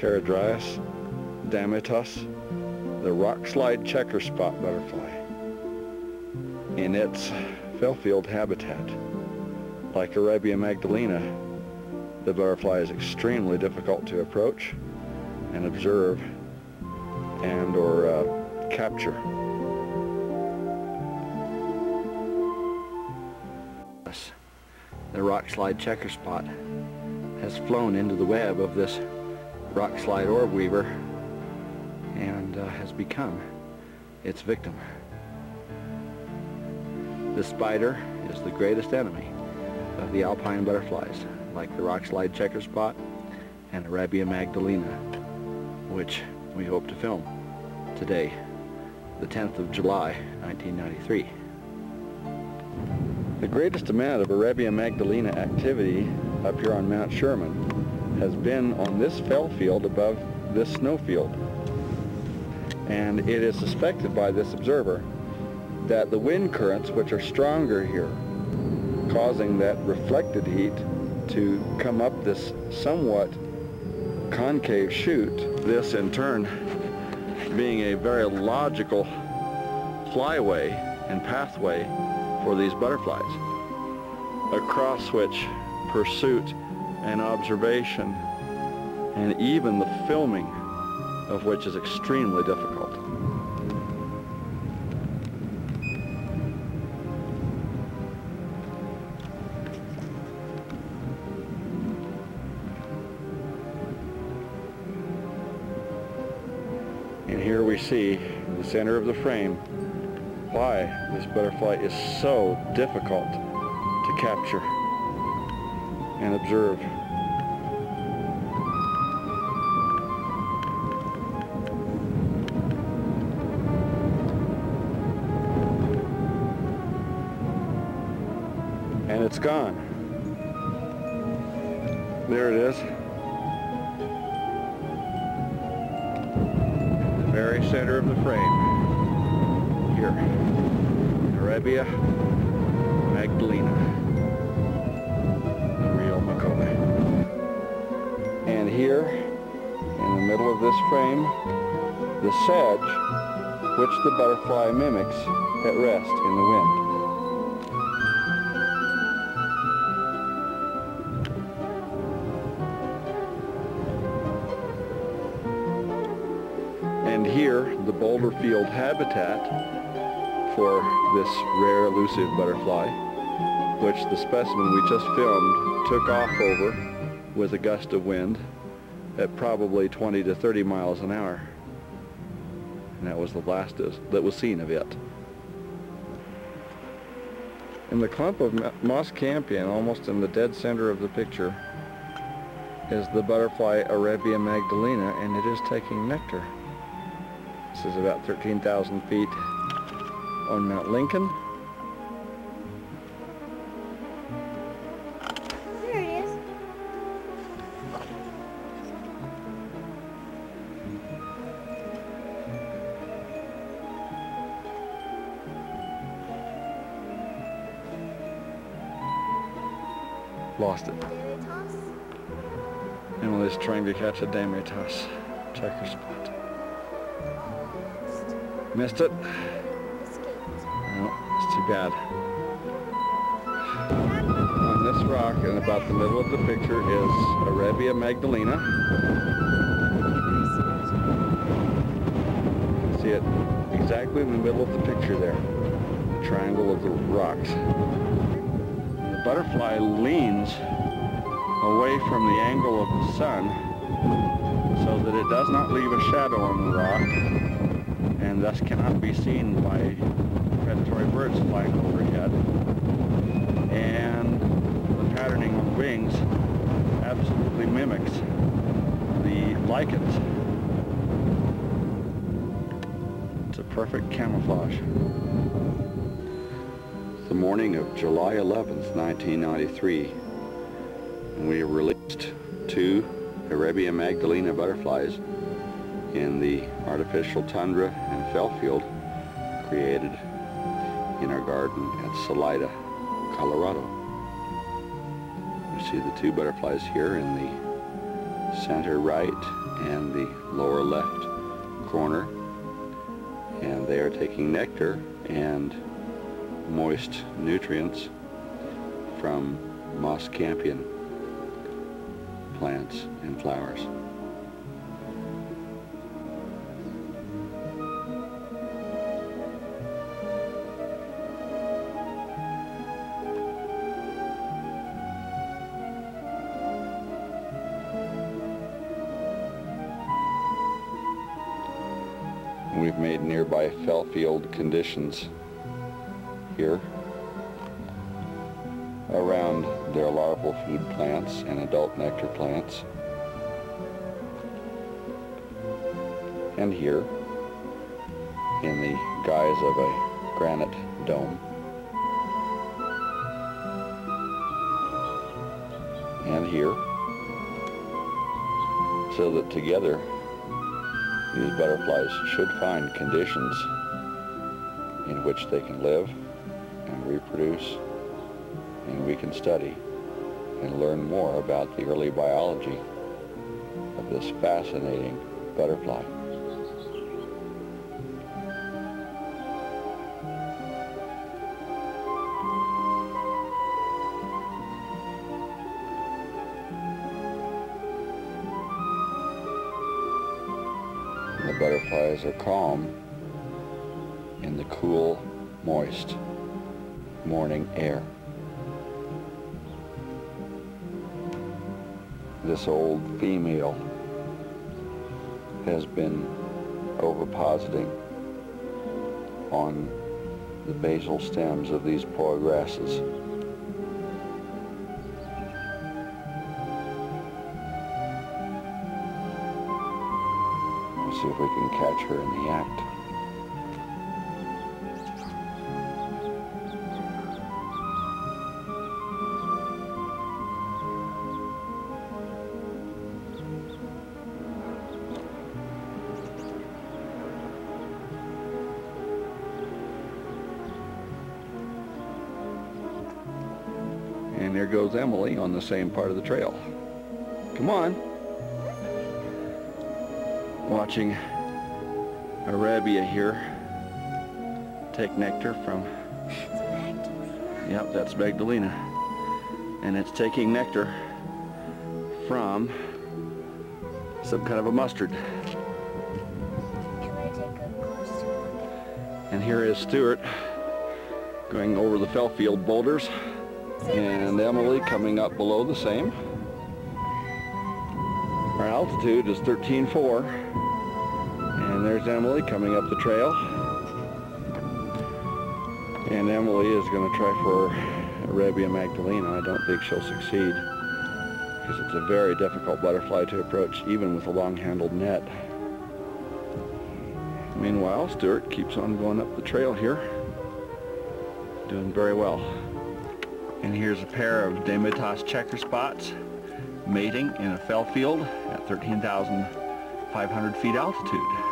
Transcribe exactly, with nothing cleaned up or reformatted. Teradryas damitas, the rock slide checker spot butterfly, in its fellfield habitat. Like Erebia magdalena, the butterfly is extremely difficult to approach and observe and or uh, capture. The rock slide checker spot has flown into the web of this rock slide orb weaver and uh, has become its victim. The spider is the greatest enemy of the alpine butterflies, like the rock slide checker spot and Erebia magdalena, which we hope to film today, the tenth of July nineteen ninety-three. The greatest amount of Erebia magdalena activity up here on Mount Sherman has been on this fell field above this snowfield, and it is suspected by this observer that the wind currents, which are stronger here, causing that reflected heat to come up this somewhat concave chute, this in turn being a very logical flyway and pathway for these butterflies, across which pursuit and observation and even the filming of which is extremely difficult. And here we see in the center of the frame why this butterfly is so difficult to capture and observe. And it's gone. There it is. The very center of the frame. Here. Erebia magdalena. And here, in the middle of this frame, the sedge, which the butterfly mimics, at rest in the wind. And here, the boulder field habitat for this rare elusive butterfly, which the specimen we just filmed took off over with a gust of wind at probably twenty to thirty miles an hour. And that was the last that was seen of it. In the clump of moss campion, almost in the dead center of the picture, is the butterfly Erebia magdalena, and it is taking nectar. This is about thirteen thousand feet on Mount Lincoln. Lost it. And was trying to catch a damitas checker spot. Missed it. No, it's too bad. On this rock, in about the middle of the picture, is Erebia magdalena. See it exactly in the middle of the picture there. The triangle of the rocks. The butterfly leans away from the angle of the sun so that it does not leave a shadow on the rock and thus cannot be seen by predatory birds flying overhead. And the patterning of wings absolutely mimics the lichens. It's a perfect camouflage. The morning of July eleventh, nineteen ninety-three, we released two Erebia magdalena butterflies in the artificial tundra and fell field created in our garden at Salida, Colorado. You see the two butterflies here in the center right and the lower left corner, and they are taking nectar and moist nutrients from moscampion plants and flowers. We've made nearby felt field conditions here around their larval food plants and adult nectar plants, and here in the guise of a granite dome, and here, so that together these butterflies should find conditions in which they can live and reproduce, and we can study and learn more about the early biology of this fascinating butterfly. The butterflies are calm in the cool, moist morning air. This old female has been ovipositing on the basal stems of these poa grasses. See if we can catch her in the act. And there goes Emily on the same part of the trail. Come on. Watching Erebia here take nectar from, yep, that's Magdalena, and it's taking nectar from some kind of a mustard. And here is Stuart going over the fell field boulders, and Emily coming up below the same. Our altitude is thirteen four, and there's Emily coming up the trail, and Emily is going to try for Erebia magdalena. I don't think she'll succeed because it's a very difficult butterfly to approach even with a long-handled net. Meanwhile, Stuart keeps on going up the trail here, doing very well. And here's a pair of Damitas checker spots mating in a fell field at thirteen thousand five hundred feet altitude.